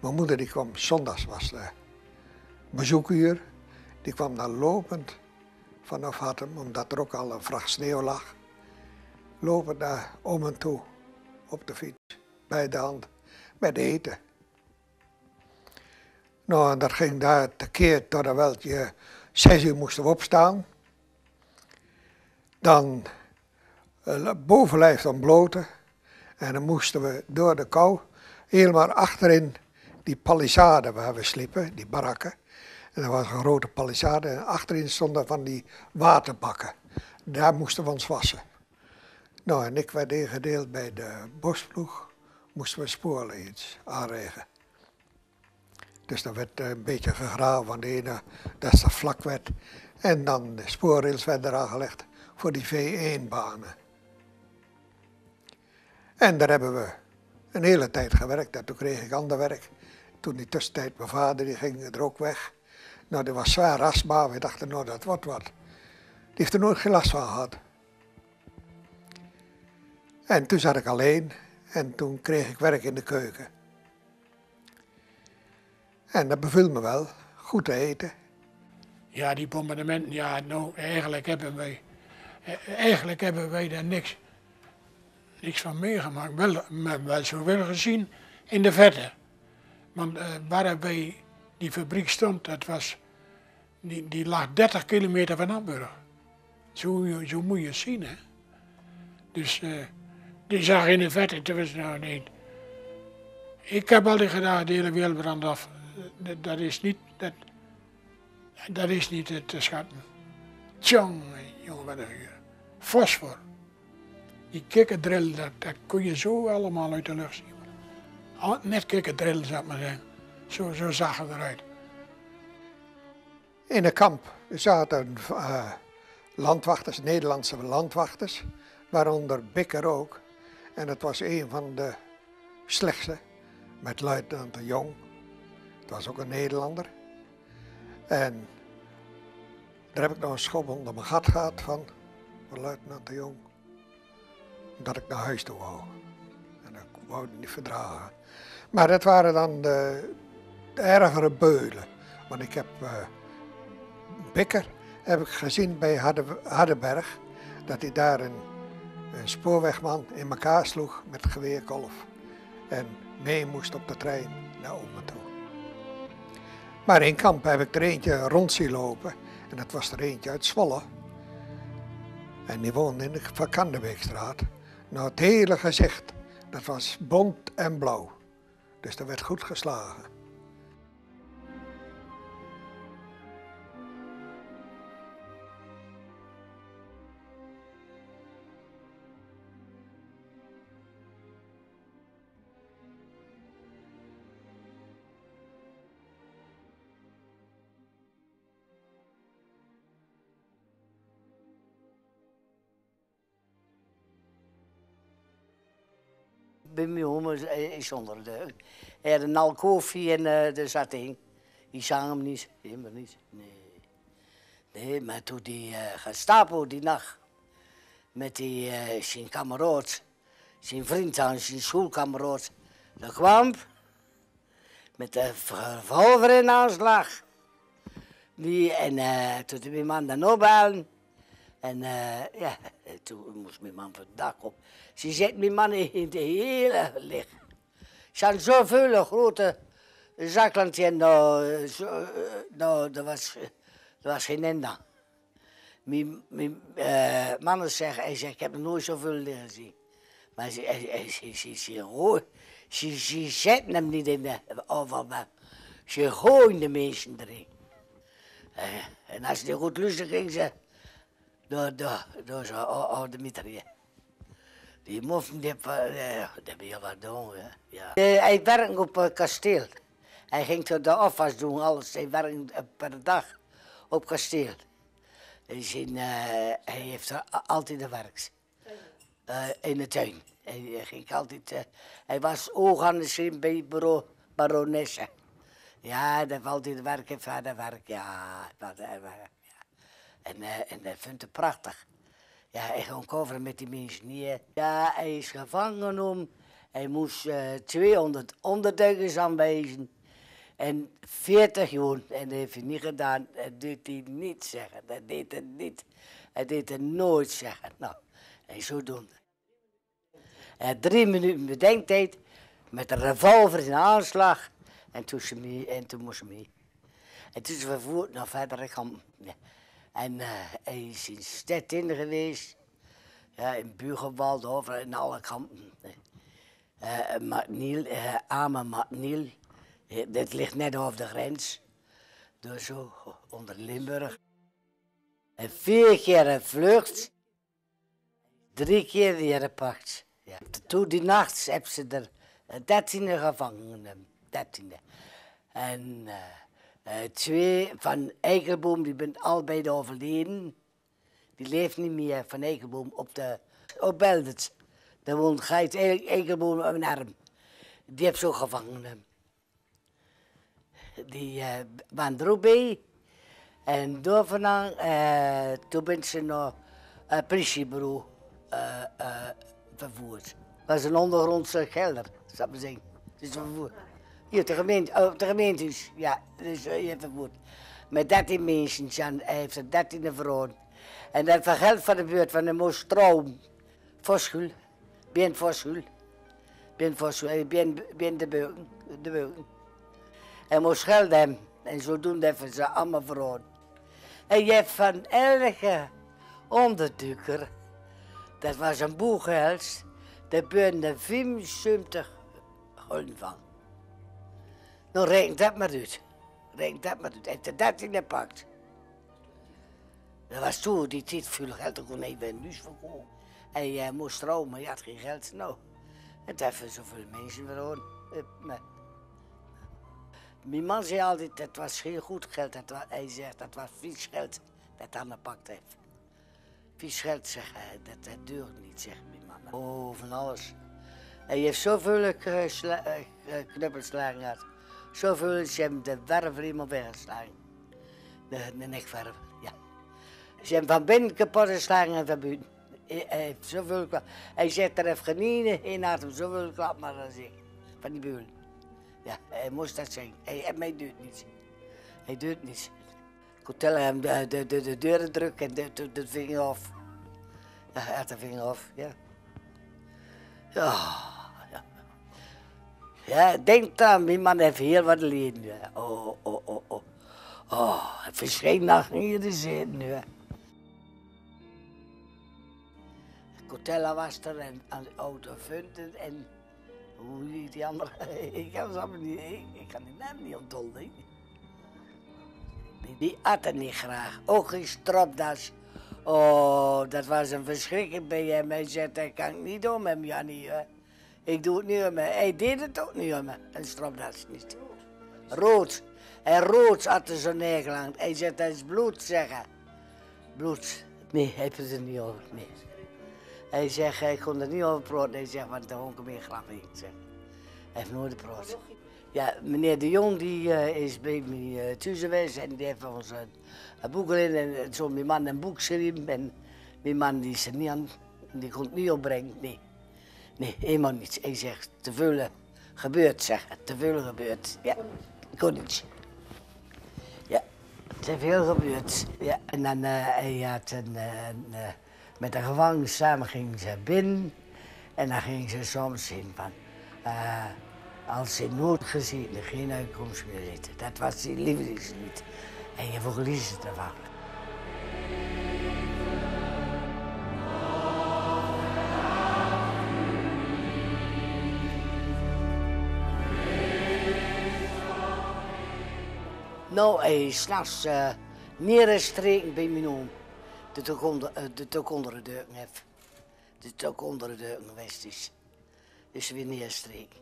mijn moeder die kwam, zondags was de bezoekuur, die kwam dan lopend vanaf Hattem, omdat er ook al een vracht sneeuw lag, lopend naar Ommen toe, op de fiets, bij de hand, met eten. Nou, en dat ging daar tekeer totdat je 6 uur moesten we opstaan. Dan bovenlijf dan bloten. En dan moesten we door de kou helemaal achterin die palissade waar we sliepen, die barakken. En dat was een grote palissade en achterin stonden van die waterbakken. Daar moesten we ons wassen. Nou, en ik werd ingedeeld bij de bosploeg. Moesten we sporen iets aanregen. Dus dan werd een beetje gegraven van de ene, dat ze vlak werd. En dan de spoorrails werden eraan gelegd voor die V1-banen. En daar hebben we een hele tijd gewerkt. En toen kreeg ik ander werk. Toen in de tussentijd, mijn vader, die ging er ook weg. Nou, die was zwaar rastbaar. We dachten, nou, dat wordt wat. Die heeft er nooit geen last van gehad. En toen zat ik alleen. En toen kreeg ik werk in de keuken. En dat beviel me wel, goed te eten. Ja, die bombardementen, ja, nou, eigenlijk hebben wij daar niks van meegemaakt. Wel zoveel gezien in de verte. Want waar bij die fabriek stond, dat was, die lag 30 kilometer van Hamburg. Zo moet je het zien, hè. Dus die zag in de verte, toen was nou nee. Ik heb altijd gedaan, de hele wereld brand af. Dat is niet te schatten. Jongen, wat een vuur. Fosfor. Die kikkerdrillen, dat kon je zo allemaal uit de lucht zien. Net kikkerdrillen, zou ik maar zeggen. Zo zag het eruit. In een kamp zaten landwachters, Nederlandse landwachters, waaronder Bikker ook. En het was een van de slechtste, met luitenant de Jong. Het was ook een Nederlander. En daar heb ik nou een schop onder mijn gat gehad van luitenant de Jong. Dat ik naar huis toe wou. En dat wou ik niet verdragen. Maar dat waren dan de ergere beulen. Want ik heb Bikker heb ik gezien bij Hardenberg. Dat hij daar een spoorwegman in elkaar sloeg met geweerkolf. En mee moest op de trein naar Ommen toe. Maar in kamp heb ik er eentje rond zien lopen. En dat was er eentje uit Zwolle. En die woonde in de Van Kandenbeekstraat. Nou, het hele gezicht, dat was bont en blauw. Dus dat werd goed geslagen. Bij mijn oma is onder de... Hij had een al koffie en er zat in. Die zang hem niet, helemaal niet. Nee. Nee, maar toen die Gestapo die nacht... met die, zijn kameraad, zijn vriend aan, zijn schoolkameraad... dat kwam met een revolver in aanslag. En toen deed mijn man dan opbellen. En ja, toen moest mijn man van het dak op. Ze zet mijn man in de hele licht. Ze hadden zoveel grote zaklantjes. Nou, dat was geen ende. Mijn mannen zeggen, hij zegt, ik heb nooit zoveel liggen gezien. Maar ze zetten hem niet in de overbouw. Ze gooien de mensen erin. En als die goed lusten ging ze... Door zo'n oude mitrailleur. Die moffen, die hebben heel wat doen. Ja. Hij werkte op het kasteel. Hij ging tot de afwas doen, alles. Hij werkte per dag op het kasteel. Dus hij heeft altijd werk. In de tuin. Hij ging altijd... hij was oog aan de zin bij bureau baronesse. Ja, dat was altijd werken, verder werk. Ja, verder. En dat vindt hij prachtig. Ja, hij ging coveren met die mensen niet. Ja, hij is gevangen genomen. Hij moest 200 onderduikers aanwijzen. En 40 jaar. En dat heeft hij niet gedaan. Dat deed hij niet zeggen. Dat deed hij niet. Hij deed het nooit zeggen. Nou, en zodoende. Hij had 3 minuten bedenktijd. Met een revolver in aanslag. En toen moest hij mee. En toen is hij vervoerd naar verder gaan. En hij is in stad in geweest, ja, in Buchenwald, over in alle kanten. McNeil, arme McNeil, dat ligt net over de grens, dus zo, onder Limburg. En 4 keer een vlucht, 3 keer weer gepakt. Ja. Toen die nacht hebben ze er 13 gevangen, 13. En... 2 van Eikelboom, die bent allebei overleden. Die leeft niet meer, van Eikelboom, op Beldert. Daar woont Gijs Eikelboom in Arnhem. Die heeft zo gevangen. Die waren er ook bij. En door vandaan, toen ben ze naar het politiebureau vervoerd. Dat was een ondergrondse kelder, zou ik maar zeggen. Dus vervoerd. Hier op de gemeentehuis, ja, dus je vermoed. Met 13 mensen, hij heeft er 13 verloren. En dat was geld van de buurt, van de moest trouwen. Voorschool, ben voorschool. Ben de beuken, Hij moest geld hebben, en zodoende hebben ze allemaal verloren. En je hebt van elke onderduiker, dat was een boeghels, daar ben je 75 gulden van. Nou, reken dat maar uit. Hij heeft de 13 gepakt. Dat was toen, die tijd veel geld, dat kon hij bij een huis verkopen. Hij moest trouwen, maar hij had geen geld. Nou, het heeft zoveel mensen verloren. Mijn man zei altijd, dat was geen goed geld. Hij zegt, dat was vies geld dat Anne pakt heeft. Vies geld, zeg hij, dat duurt niet, zegt mijn man. Oh, van alles. Hij heeft zoveel knuppelslagen gehad. Zoveel, ze hebben de verf helemaal weggeslagen. De nekverf, ja. Ze hebben van binnen kapot geslagen en van buiten. Hij heeft zoveel klap. Hij zegt, er heeft genieten en had hem zoveel klap, maar dan zeg ik, van die buren. Ja, hij moest dat zeggen. Hij doet niets. Hij doet niets. Ik kon tellen hem de deuren druk en de vinger af. Ja, hij had de vinger af, ja. Oh, ja. Ja, denk eraan, die man heeft heel wat leden nu. Oh. Oh, hij verscheen nog hier te zitten nu. Cotella was er en Auto Funten en hoe heet die andere? Ik kan die naam niet onthouden. Die aten niet graag. Ook geen stropdas. Oh, dat was een verschrikking bij hem. Hij zei, dat kan ik niet doen met hem, Jannie. Ik doe het niet met hem. Hij deed het ook niet met hem, een stropdas niet. Rood. En rood aten ze neergelangt. Hij zei, dat is bloed, zeggen. Bloed. Nee, hij heeft het er niet over. Nee. Hij zegt, hij kon er niet over praten. Hij zegt, want daar hoor ik meer grap in. Hij heeft nooit gepraat. Ja, meneer de Jong die is bij mij thuis geweest en die heeft ons een boek erin. En zo mijn man een boek schreef. En mijn man die is er niet aan, die kon het niet opbrengen. Nee, helemaal niets. Hij zegt, te veel gebeurt, zeg. Te veel gebeurt. Ja, kon niets. Ja, te veel gebeurt. Ja, en dan hij had een met de gevangenen samen gingen ze binnen en dan gingen ze soms in van, als ze in nood gezeten, geen uitkomst meer zitten. Dat was die liefde ze niet. En je verliest het ervan. Nou, hij is 's nachts neergestreken bij mijn oom. De tok onder de deuken geweest is. Dus weer neerstreek.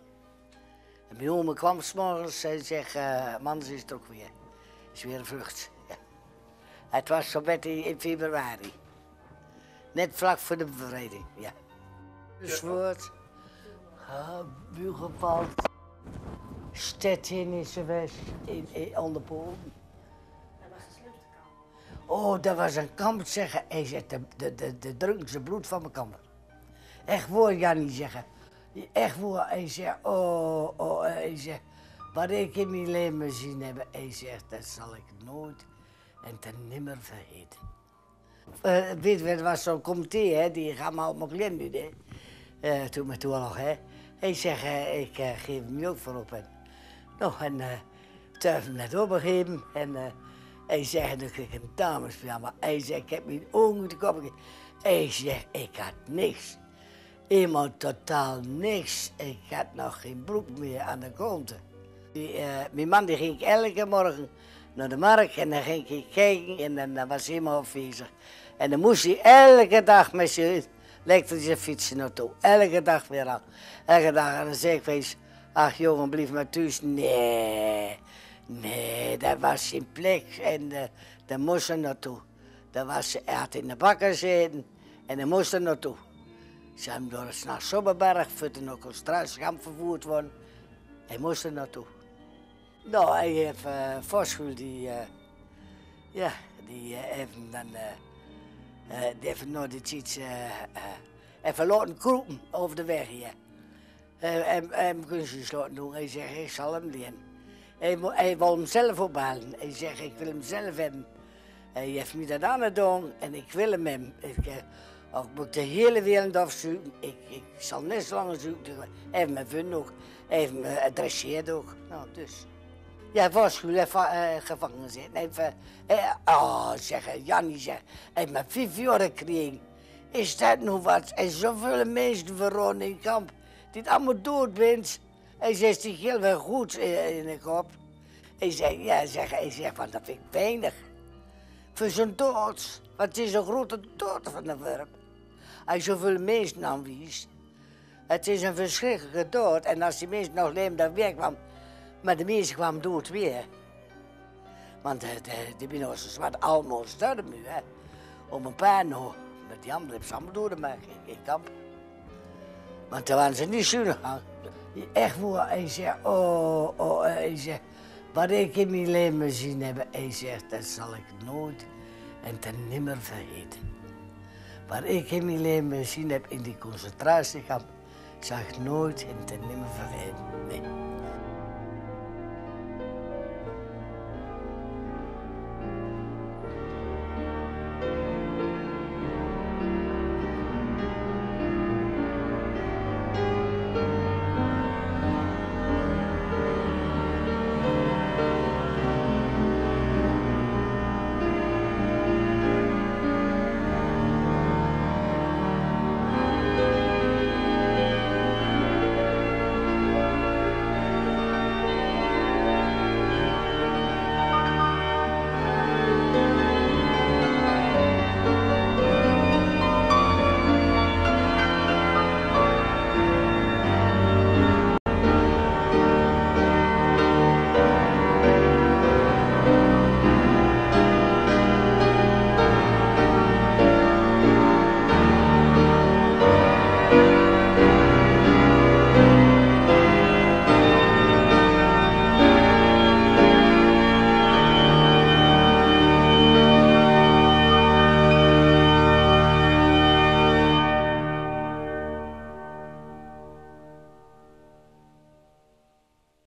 En mijn oma kwam 's morgens en zegt, man, ze is er ook weer. Is weer een vlucht. Ja. Het was zo bed in februari. Net vlak voor de bevrijding, ja. Zwoord, Buchenwald, Stettin is geweest, onder Polen. Oh, dat was een kamp, zeggen. Hij zegt, de drunkste bloed van mijn kamp. Echt woord, Jannie, zeggen. Echt woord. Hij zegt, oh, hij zegt, wat ik in mijn leven zien heb, hij zegt, dat zal ik nooit en ten nimmer vergeten. Weet je, er was zo'n comité, hè, die gaan maar op mijn cliënt nu, hè. Toen met oorlog, hè. Hij zegt, ik geef hem ook voor op. En durf hem net opgegeven en... Hij zegt, dan kreeg ik een damespyjama. Hij zegt, ik heb mijn ogen te kop gegeven. Hij zegt, ik had niks. Helemaal totaal niks. Ik had nog geen broek meer aan de grond. Mijn man die ging elke morgen naar de markt en dan ging hij kijken en dan was hij helemaal afwezig. En dan moest hij elke dag met zijn elektrische fietsen naartoe. Elke dag weer aan. Elke dag. En dan zei ik wees, ach jongen, blijf maar thuis. Nee, dat was zijn plek en daar moest hij naartoe. Hij had in de bakker zitten en daar moest hij naartoe. Ze hebben door het naar Soesterberg, voor de concentratiekamp vervoerd worden. Hij moest er naartoe. Nou, hij heeft Voskuil, die heeft hem dan... die heeft hem nog iets... even laten kroepen over de weg hier. Hem kunstjes laten doen. Hij zegt, ik zal hem leren. Hij wil hem zelf ophalen. Hij zegt, ik wil hem zelf hebben. Hij heeft me dat aan het doen en ik wil hem hebben. Ik moet de hele wereld afzoeken. Ik zal net zo lang zoeken. Hij heeft me gevonden ook. Hij heeft me adresseerd ook. Nou, dus. Ja, Voskuil heeft gevangen zitten. Jannie zegt, hij heeft me 5 jaar gekregen. Is dat nou wat? En zoveel mensen verronden in kamp. Die allemaal dood bent. Hij zegt, die heel wel goed in de kop. Hij zegt, want dat vind ik weinig. Voor zo'n dood, want het is een grote dood van de werp. Als zoveel mensen aanwies. Het is een verschrikkelijke dood. En als die mensen nog leven, dan wegkwam, Maar de meeste kwamen dood weer. Want die bino's wat allemaal sterren nu, hè. Om een paar nog. Met die anderen hebben ze allemaal doodgemaakt in kamp. Want toen waren ze niet zuinig aan. Echt voor, hij zegt, oh, hij zegt, wat ik in mijn leven gezien heb, hij zegt, dat zal ik nooit en ten nimmer vergeten. Wat ik in mijn leven gezien heb in die concentratiekamp, zal ik nooit en ten nimmer vergeten. Nee.